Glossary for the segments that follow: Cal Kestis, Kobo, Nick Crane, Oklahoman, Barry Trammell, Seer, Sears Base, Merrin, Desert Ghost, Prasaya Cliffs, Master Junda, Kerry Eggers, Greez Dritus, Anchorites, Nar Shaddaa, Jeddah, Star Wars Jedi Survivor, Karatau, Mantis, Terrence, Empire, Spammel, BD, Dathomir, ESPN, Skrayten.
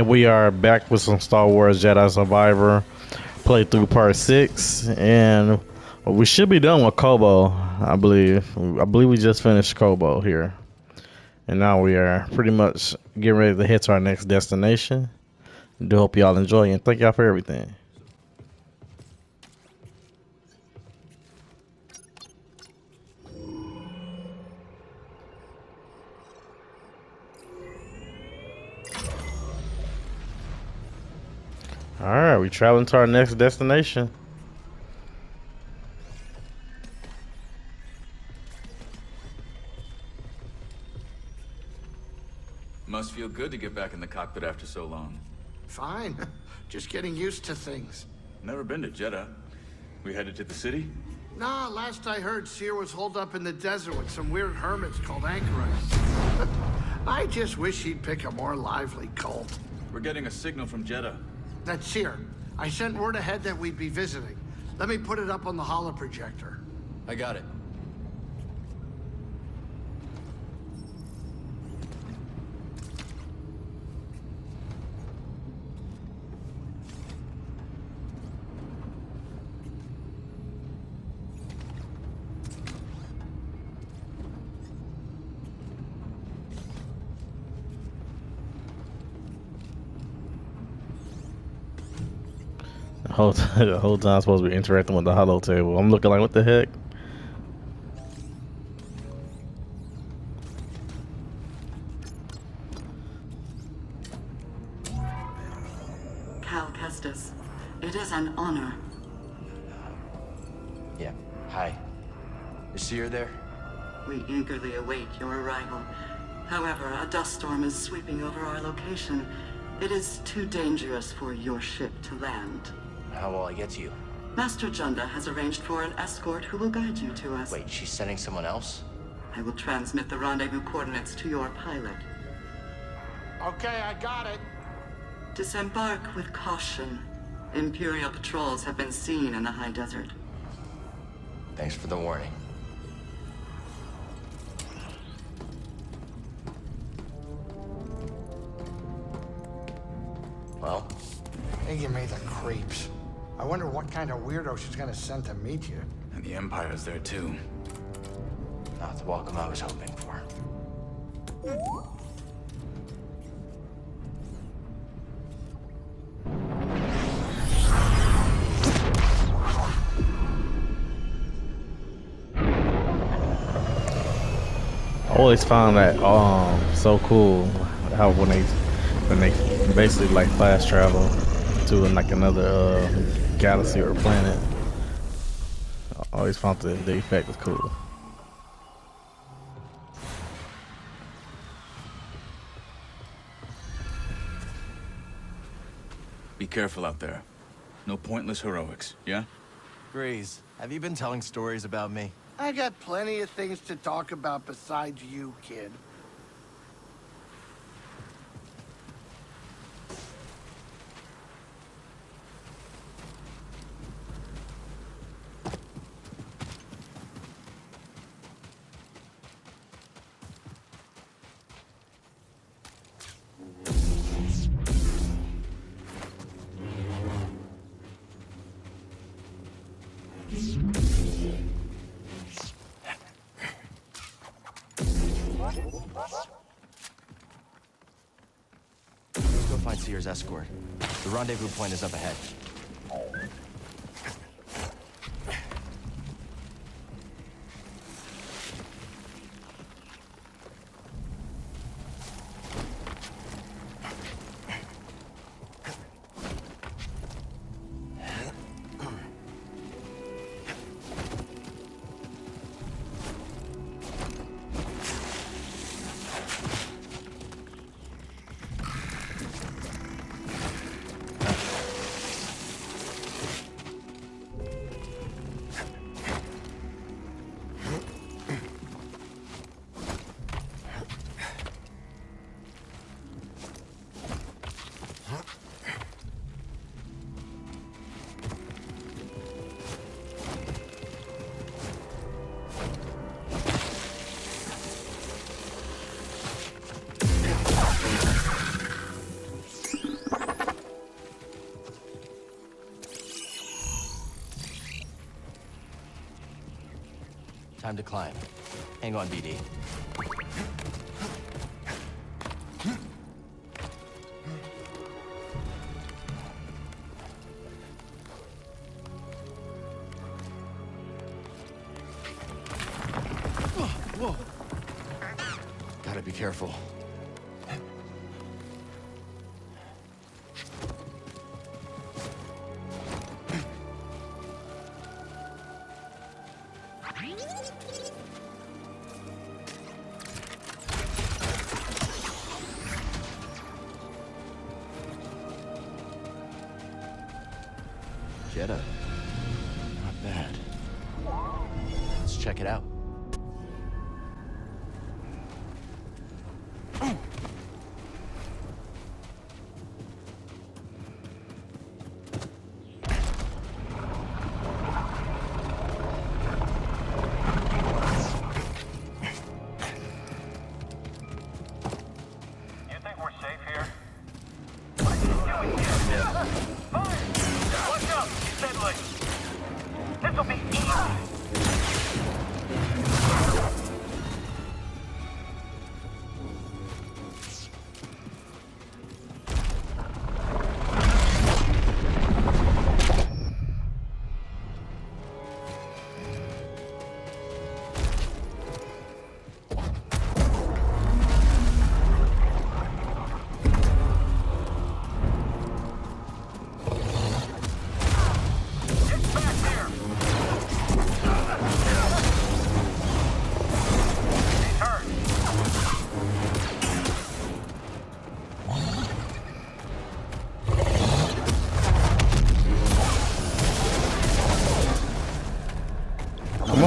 and we are back with some Star Wars Jedi Survivor playthrough part 6, and we should be done with Kobo, I believe. We just finished Kobo here, and now we are pretty much getting ready to head to our next destination. I do hope y'all enjoy, and thank y'all for everything. All right, we're traveling to our next destination. Must feel good to get back in the cockpit after so long. Fine, just getting used to things. Never been to Jeddah. We headed to the city? Nah, last I heard, Seer was holed up in the desert with some weird hermits called Anchorites. I just wish he'd pick a more lively cult. We're getting a signal from Jeddah. That's Seer. I sent word ahead that we'd be visiting. Let me put it up on the holoprojector. I got it. The whole time I'm supposed to be interacting with the hollow table. I'm looking like, what the heck? Cal Kestis, it is an honor. Yeah, hi. Is Seer there? We eagerly await your arrival. However, a dust storm is sweeping over our location. It is too dangerous for your ship to land. How will I get to you? Master Junda has arranged for an escort who will guide you to us. Wait, she's sending someone else? I will transmit the rendezvous coordinates to your pilot. Okay, I got it. Disembark with caution. Imperial patrols have been seen in the high desert. Thanks for the warning. Well? They give me the creeps. I wonder what kind of weirdo she's gonna send to meet you. And the Empire's there too. Not the welcome I was hoping for. I always found that so cool how when they basically like fast travel to like another galaxy or planet. I always found the effect was cool. Be careful out there. No pointless heroics, yeah? Grease, have you been telling stories about me? I got plenty of things to talk about besides you, kid. Seer's escort. The rendezvous point is up ahead. Time to climb. Hang on, BD. Whoa. Gotta be careful. Jeddah. Not bad. Let's check it out.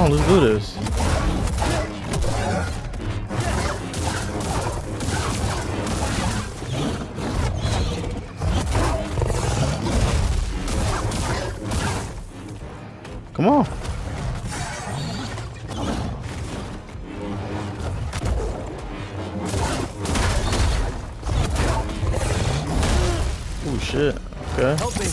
Let's do this. Come on. Oh shit. Okay. Help me.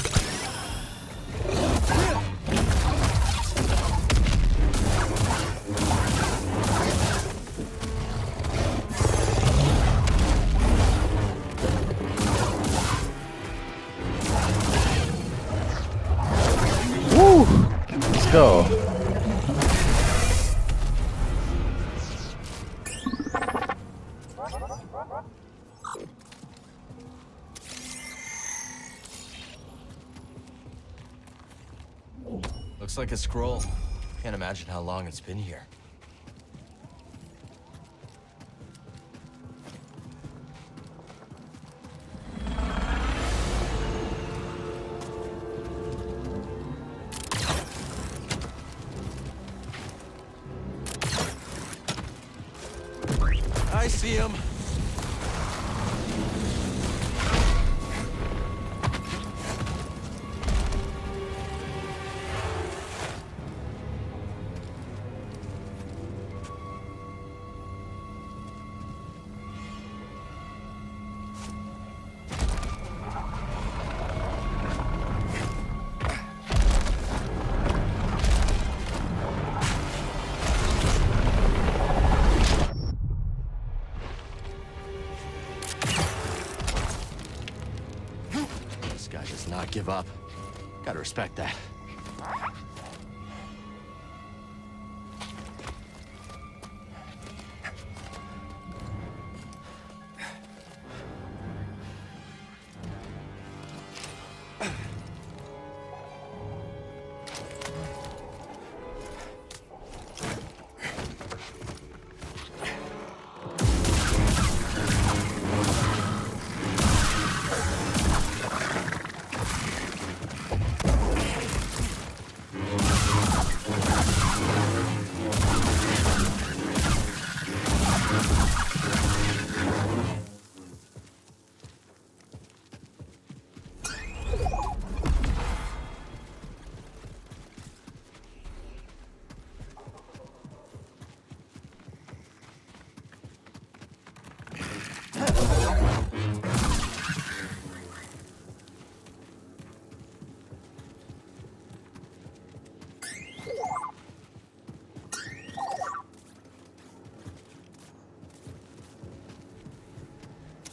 Go. Looks like a scroll. Can't imagine how long it's been here. I see him. Give up. Gotta respect that.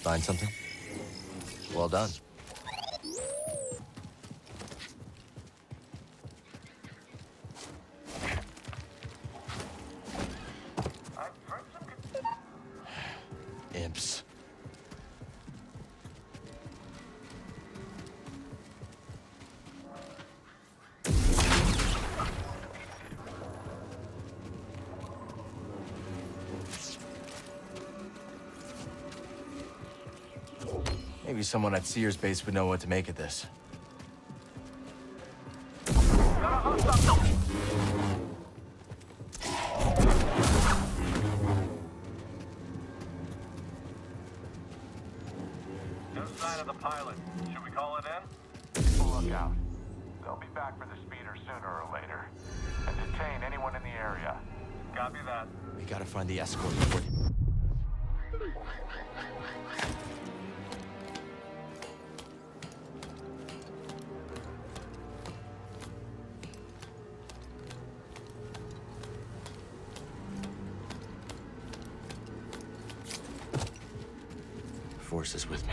Find something? Well done. Imps. Maybe someone at Sears Base would know what to make of this. Is with me.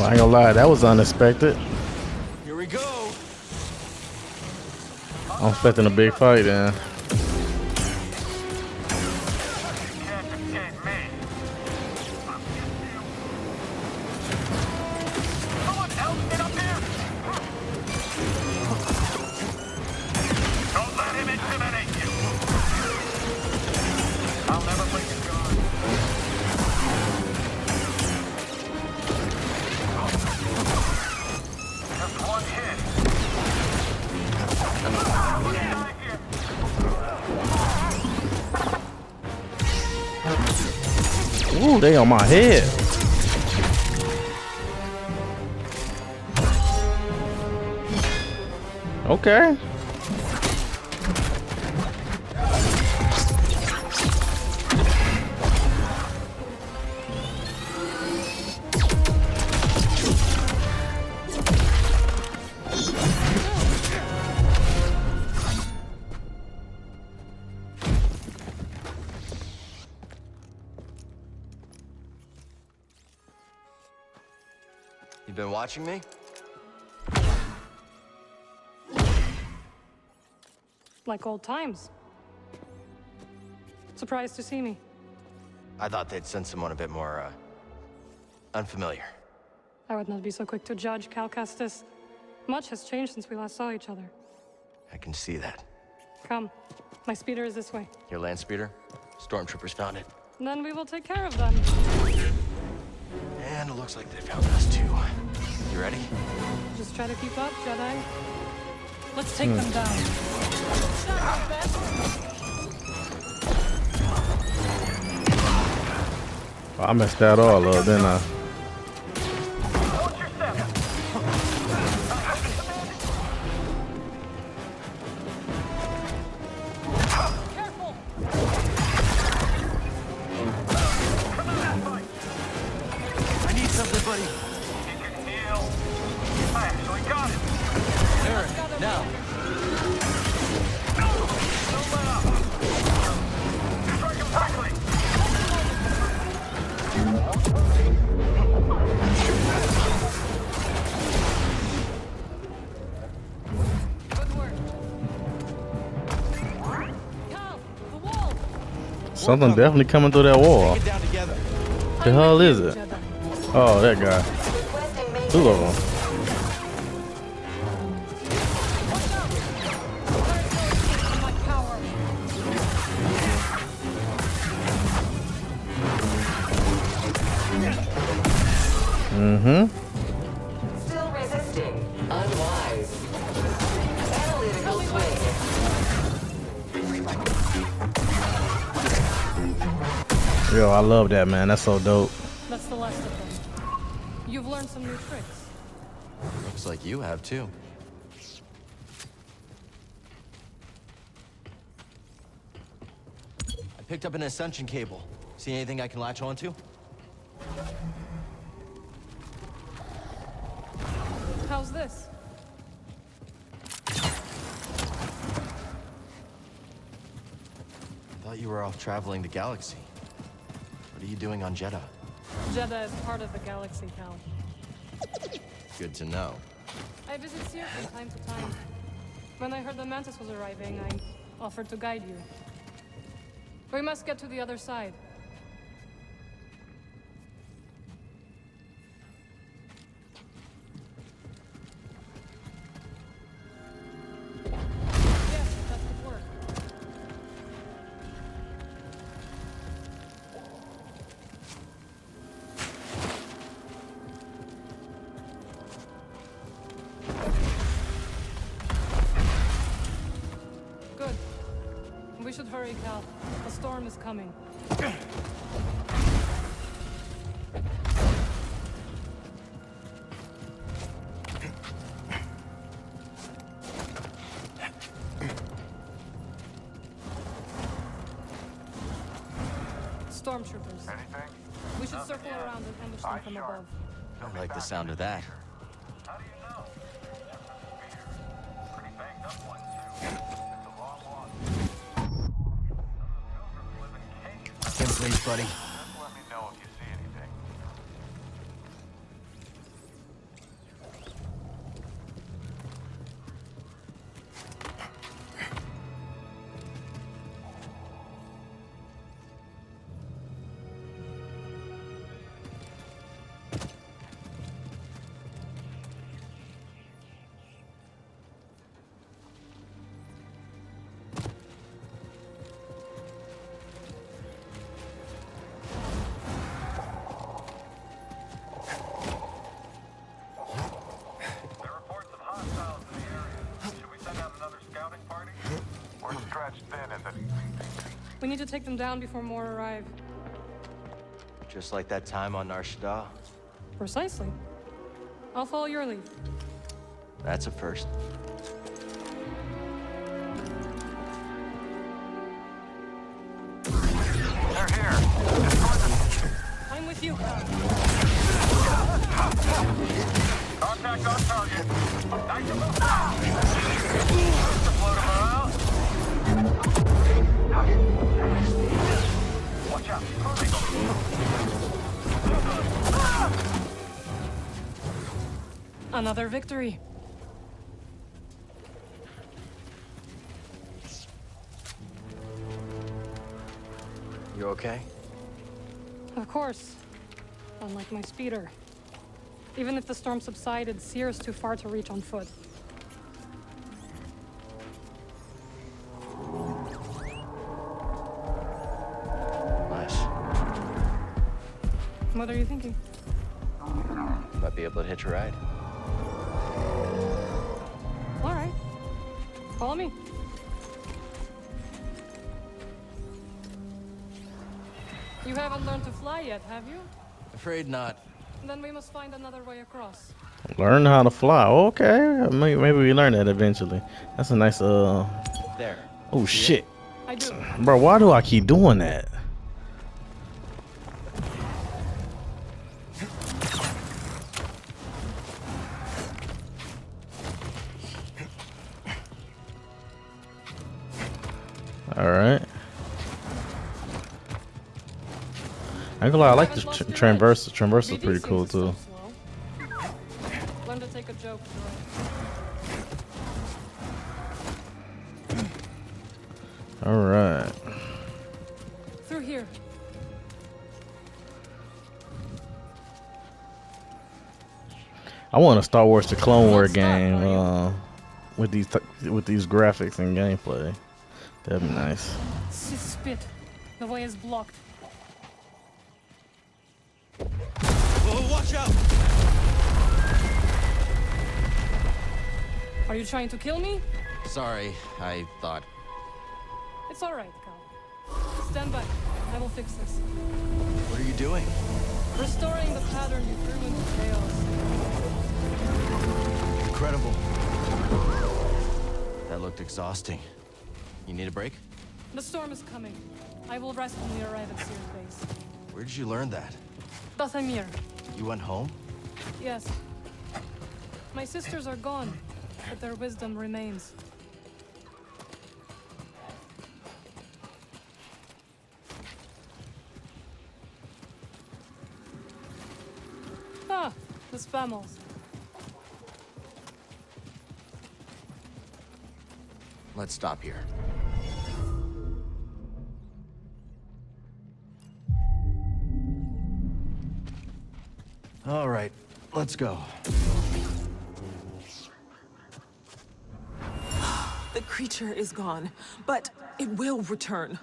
I ain't gonna lie, that was unexpected. Here we go. I'm expecting a big fight, man. Ooh, they on my head. Okay. Watching me? Like old times. Surprised to see me. I thought they'd send someone a bit more, unfamiliar. I would not be so quick to judge, Cal Kestis. Much has changed since we last saw each other. I can see that. Come. My speeder is this way. Your land speeder? Stormtroopers found it. Then we will take care of them. And it looks like they found us too. You ready? Just try to keep up, Jedi. Let's take them down. Well, I messed that all up, didn't I? Something definitely coming through that wall. The hell is it? Oh, that guy. Two of them. Mm-hmm. Still resisting. Unwise. Analytical swing. Yo, I love that, man. That's so dope. That's the last of them. You've learned some new tricks. Looks like you have too. I picked up an ascension cable. See anything I can latch onto? How's this? I thought you were off traveling the galaxy. What are you doing on Jeddah? Jeddah is part of the galaxy, Cal. Good to know. I visit Seer from time to time. When I heard the Mantis was arriving, I offered to guide you. We must get to the other side. Hurry, Cal. A storm is coming. Stormtroopers. Anything? We should circle around and ambush them from above. I like the sound of that. Please, buddy. Just let me know if you see anything. We need to take them down before more arrive. Just like that time on Nar Shaddaa? Precisely. I'll follow your lead. That's a first. They're here. I'm with you. Contact on target. Watch out! Another victory. You okay? Of course. Unlike my speeder. Even if the storm subsided, Seer is too far to reach on foot. What are you thinking? Might be able to hitch a ride. All right. Follow me. You haven't learned to fly yet, have you? Afraid not. Then we must find another way across. Learn how to fly. Okay. Maybe we learn that eventually. That's a nice there. Oh shit. I do. Bro, why do I keep doing that? Alright. I like this traverse. The traverse is pretty cool too. Learn to take a joke. Alright. Through here. I want a Star Wars The Clone Wars game with these graphics and gameplay. That'd be nice. Spit. The way is blocked. Oh, watch out! Are you trying to kill me? Sorry, I thought. It's all right, Cal. Stand by. I will fix this. What are you doing? Restoring the pattern you threw into chaos. Incredible. That looked exhausting. You need a break? The storm is coming. I will rest when we arrive at Sears Base. Where did you learn that? Dathomir. You went home? Yes. My sisters are gone, but their wisdom remains. Ah, the Spammels. Let's stop here. All right, let's go. The creature is gone, but it will return.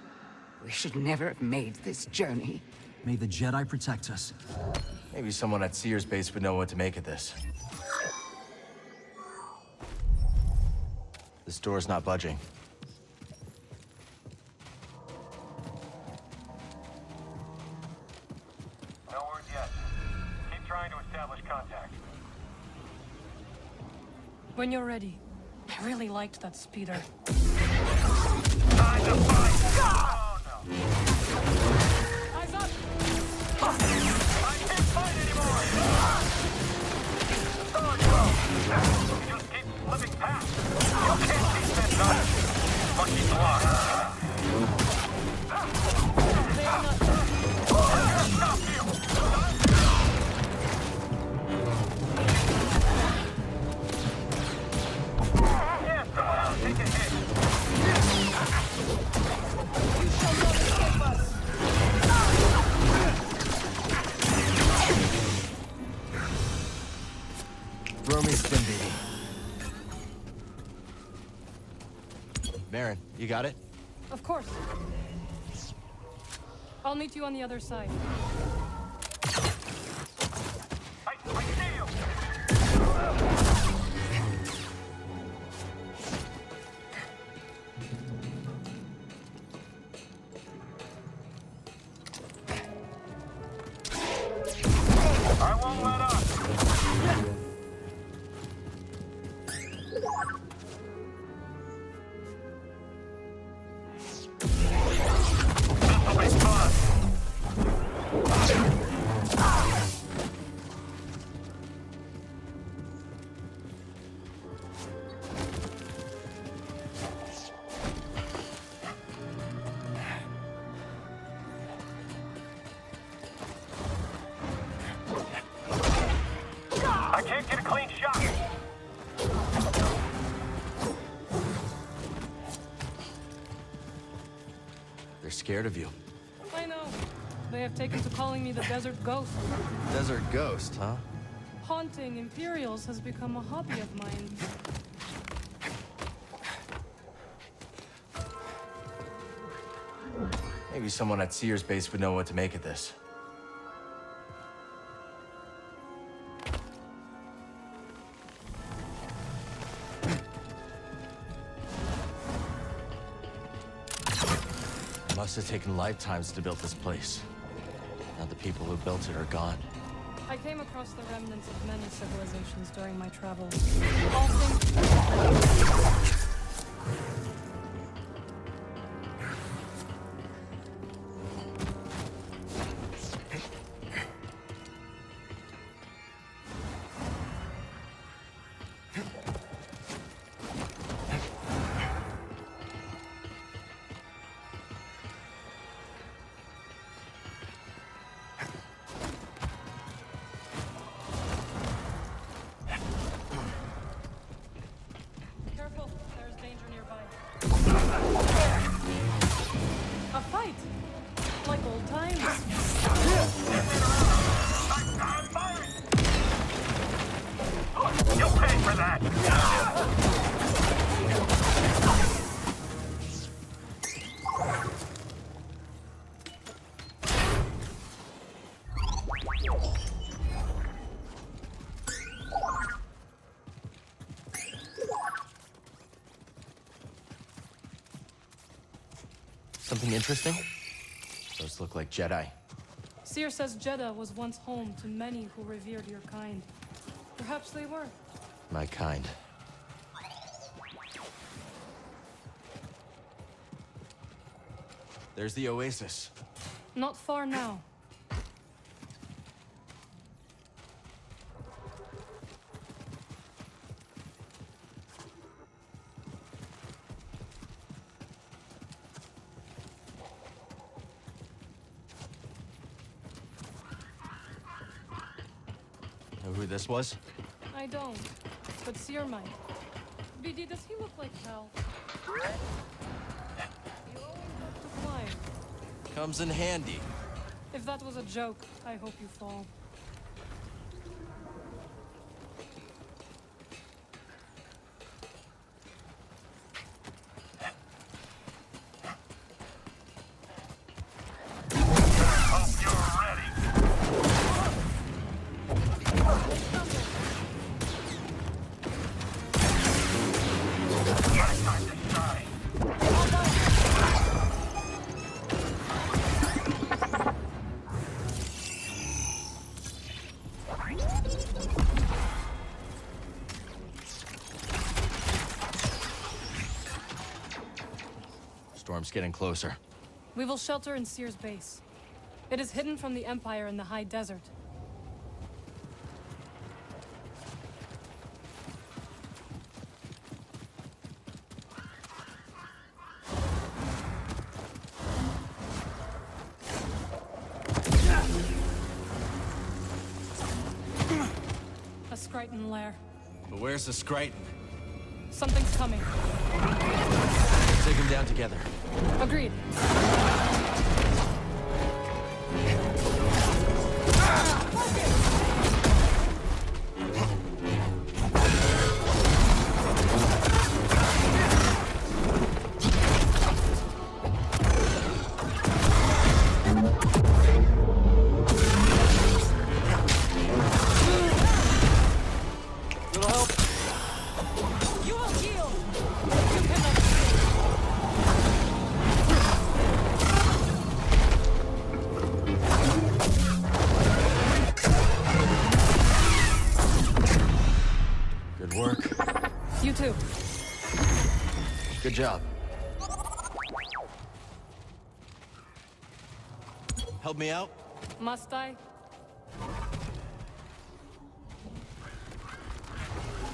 We should never have made this journey. May the Jedi protect us. Maybe someone at Sears Base would know what to make of this. This door's not budging. When you're ready. I really liked that speeder. Eyes up! I can't fight anymore! You just keep slipping past. You can't keep that knife. Lucky block. Merrin, you got it? Of course. I'll meet you on the other side. I see you. I won't let up. Scared of you. I know. They have taken to calling me the Desert Ghost. Desert Ghost, huh? Haunting Imperials has become a hobby of mine. Maybe someone at Sears Base would know what to make of this. It must have taken lifetimes to build this place. Now the people who built it are gone. I came across the remnants of many civilizations during my travels. All things... Something interesting? Those look like Jedi. Seer says Jeddah was once home to many who revered your kind. Perhaps they were. My kind. There's the oasis. Not far now. This was? I don't, but Seer might. BD, does he look like Cal? You always have to climb. Comes in handy. If that was a joke, I hope you fall. Storm's getting closer. We will shelter in Sears Base. It is hidden from the Empire in the high desert. A Skrayten lair. But where's the Skrayten? Something's coming. Take him down together. Agreed. Good job. Help me out? Must I?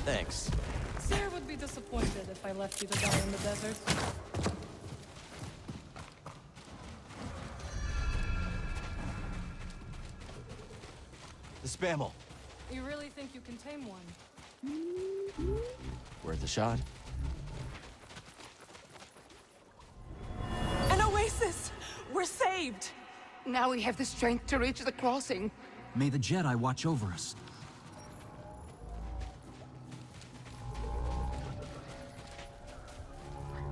Thanks. Seer would be disappointed if I left you to die in the desert. The Spammel. You really think you can tame one? Worth a shot. We're saved! Now we have the strength to reach the crossing. May the Jedi watch over us. There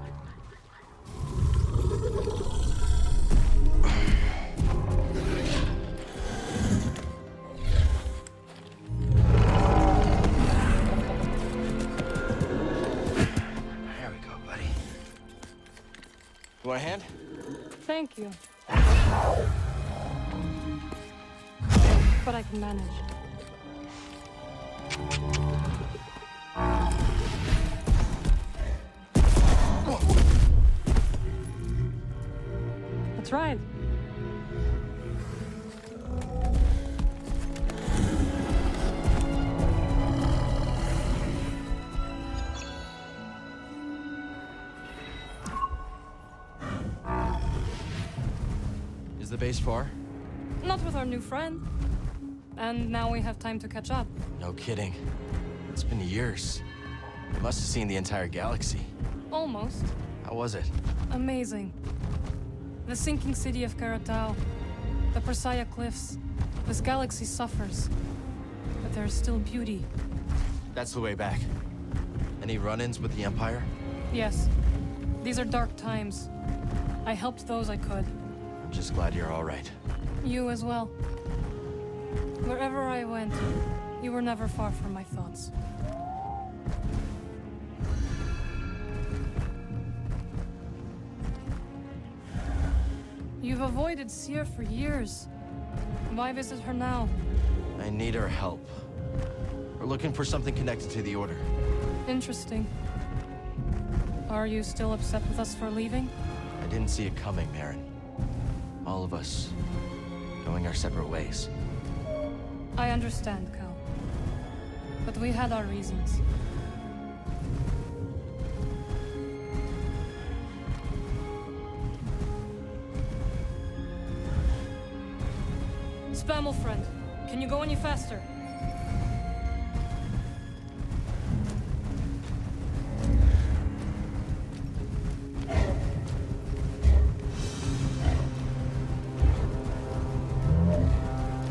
we go, buddy. You want a hand? Thank you. But I can manage. That's right. The base far? Not with our new friend. And now we have time to catch up. No kidding. It's been years. You must have seen the entire galaxy. Almost. How was it? Amazing. The sinking city of Karatau, the Prasaya Cliffs. This galaxy suffers, but there is still beauty. That's the way back. Any run-ins with the Empire? Yes. These are dark times. I helped those I could. Just glad you're all right. You as well. Wherever I went, you were never far from my thoughts. You've avoided Seer for years. Why visit her now? I need her help. We're looking for something connected to the Order. Interesting. Are you still upset with us for leaving? I didn't see it coming, Merrin. All of us going our separate ways. I understand, Cal. But we had our reasons. Spamel friend, can you go any faster?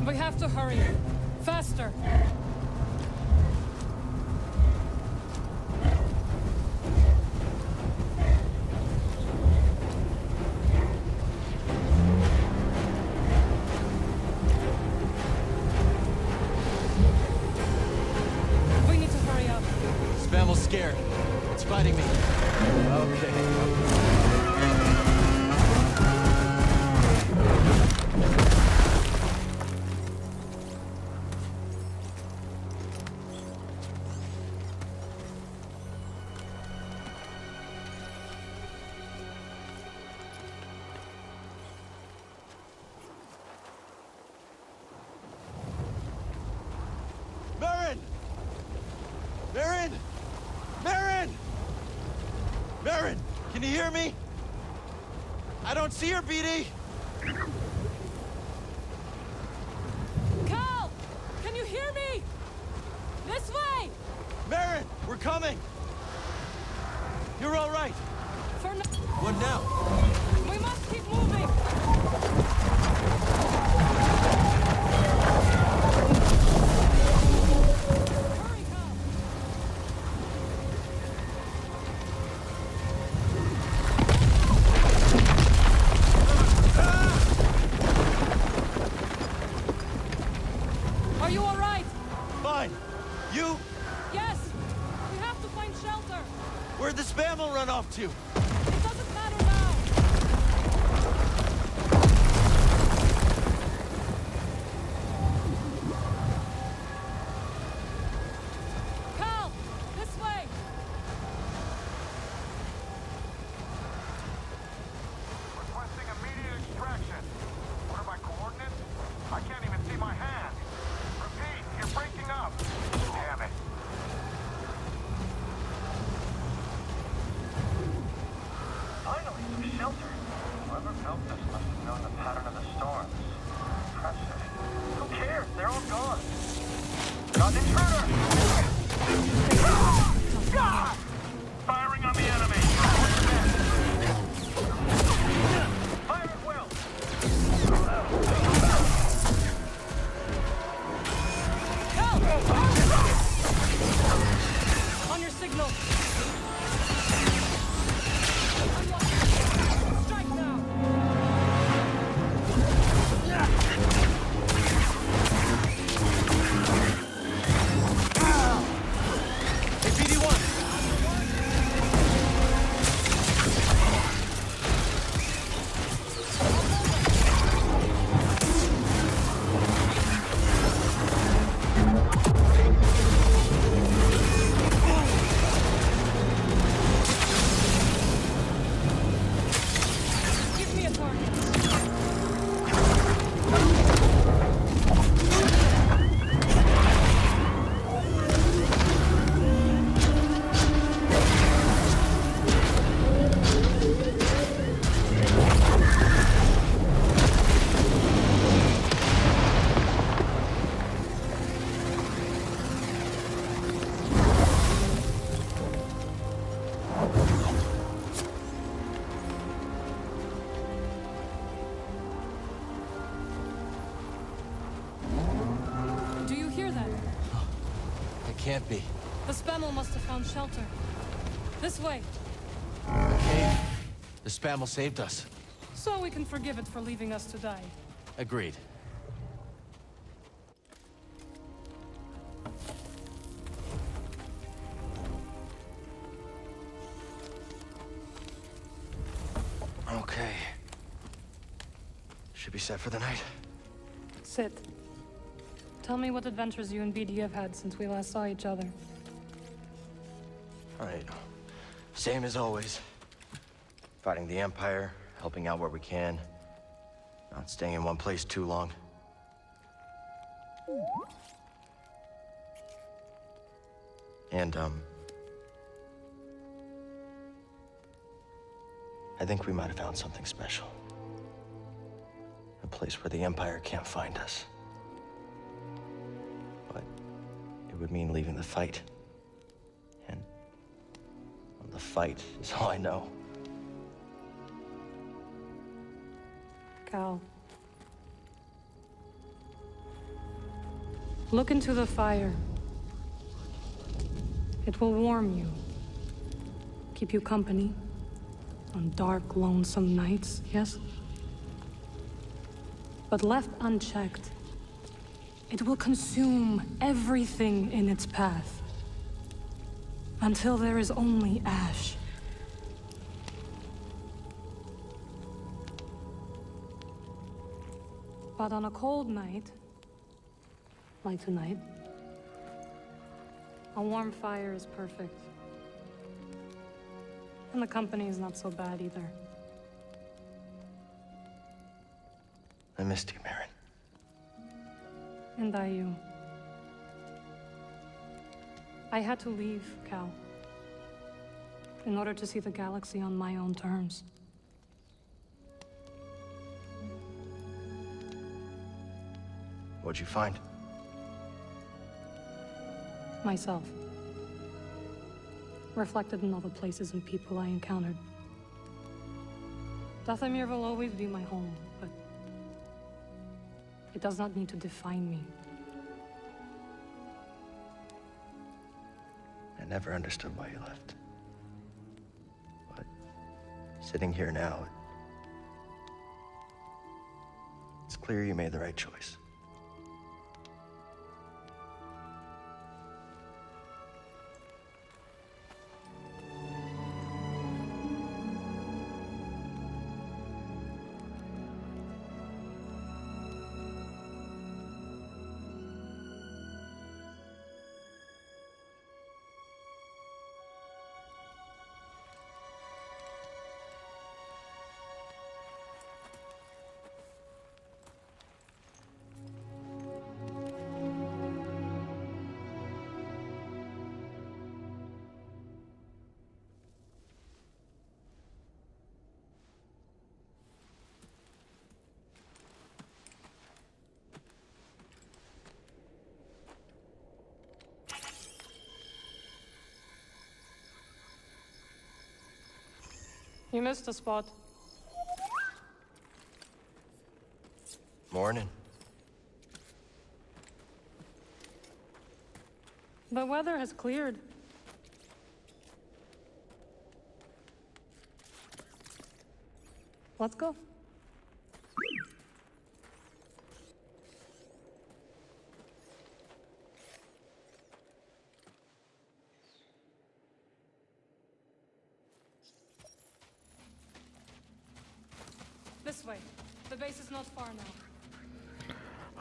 We have to hurry. Faster! Can you hear me? I don't see her, BD! Cal! Can you hear me? This way! Merrin, we're coming! You're all right! For now. What now? We must keep moving! Hurry, Cal! It doesn't matter now. Cal, this way. Requesting immediate extraction. What are my coordinates? I can't even see my hand. Repeat, you're breaking up. Damn it. Shelter. Whoever built this must have known the pattern of the storms. Impressive. Who cares? They're all gone. Got an intruder! God! Firing on the enemy! Fire at will! Help! On your signal! Can't be. The Spammel must have found shelter. This way. Okay. The Spammel saved us. So we can forgive it for leaving us to die. Agreed. Okay. Should be set for the night. Sit. Tell me what adventures you and BD have had since we last saw each other. All right. Same as always. Fighting the Empire, helping out where we can. Not staying in one place too long. And, I think we might have found something special. A place where the Empire can't find us. But it would mean leaving the fight. And the fight is all I know. Cal. Look into the fire. It will warm you. Keep you company. On dark, lonesome nights, yes? But left unchecked, it will consume everything in its path. Until there is only ash. But on a cold night, like tonight, a warm fire is perfect. And the company is not so bad either. I missed you, Merrin. And you. I had to leave, Cal. In order to see the galaxy on my own terms. What'd you find? Myself. Reflected in all the places and people I encountered. Dathomir will always be my home, but it does not need to define me. I never understood why you left. But sitting here now, it's clear you made the right choice. You missed a spot. Morning. The weather has cleared. Let's go.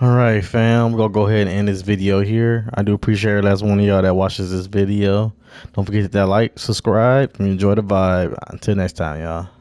Alright fam, we're gonna go ahead and end this video here. I do appreciate every last one of y'all that watches this video. Don't forget to hit that like, subscribe, and enjoy the vibe. Until next time, y'all.